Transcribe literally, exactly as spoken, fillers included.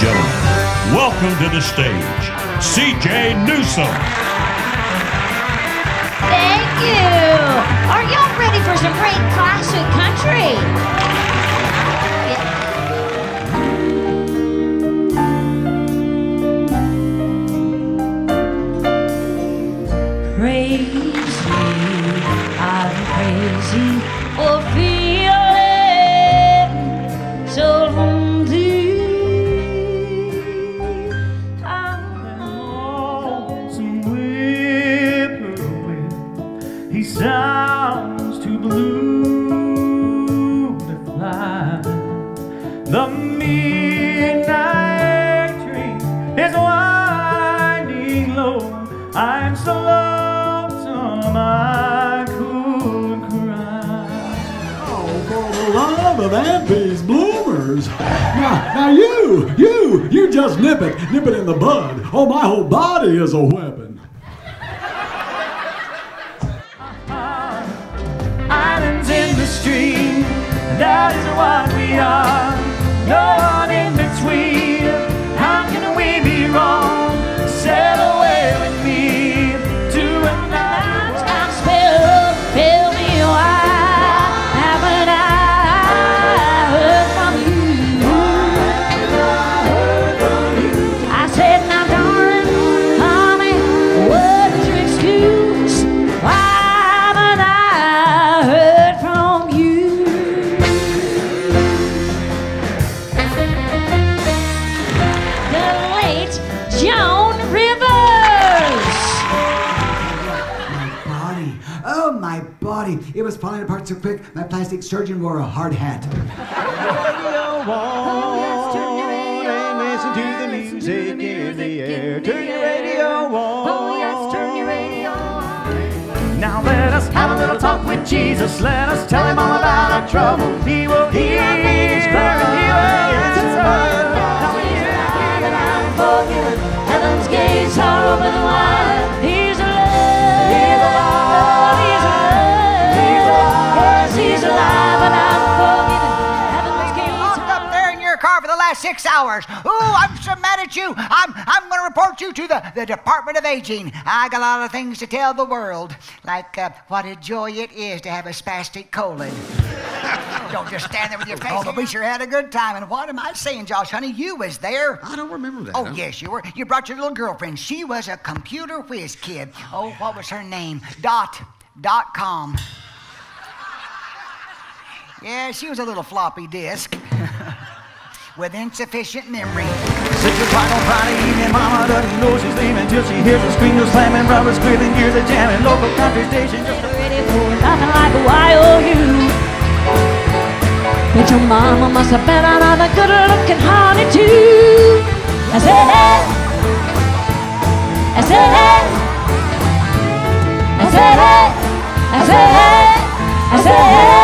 gentlemen, welcome to the stage, C J. Newsom. Thank you. Are y'all ready for some great classic country? Yeah. Praise you, I'm praising for feeling so lonely. I'm lonesome whippoorwill. He sounds too blue to fly. The midnight train is winding low. I'm so lonesome I could cry. Oh, for the love of Auntie's bloomers! Now, now you, you, you just nip it, nip it in the bud. Oh, my whole body is a weapon. Islands in the stream, that is what we are. No one in between. How can we be wrong? Settle away with me to a night. I'm spelled, tell me why. Haven't I heard from you? I heard from you. I said, now darling, honey, what is your excuse? Why haven't I heard from you? The late Joan Rivers. Body. Oh, my body. It was falling apart so quick, my plastic surgeon wore a hard hat. Turn your radio on and listen to the music in the air. Turn your radio on. Oh, yes, turn your radio on. Now let us have a little talk with Jesus. Let us tell him all about our trouble. He will hear our faintest cry, and he will answer our call. Now he's alive and I'm forgiven. Heaven's gates are open wide. He's alive. He's alive. He's alive. He's alive. Yes, he's alive and I'm forgiven. Heaven's gates are up there in your car for the last six hours. Ooh, I'm so mad at you. I'm I'm going to report you to the, the Department of Aging. I got a lot of things to tell the world, like uh, what a joy it is to have a spastic colon. Don't just stand there with your face. But we sure had a good time. And what am I saying, Josh, honey? You was there. I don't remember that. Oh, huh? Yes, you were. You brought your little girlfriend. She was a computer whiz kid. Oh, oh yeah. What was her name? Dot. Dot com. Yeah, she was a little floppy disk with insufficient memory. Six o'clock on Friday evening, Mama doesn't know she's leaving till she hears the screen goes slamming, rubber squealing, gears a jamming, local country station. Just ready for nothing like a Y O U. But your mama must have been another good-looking honey, too. I said, hey. I said, hey. I said, hey. I said, hey. I said, hey.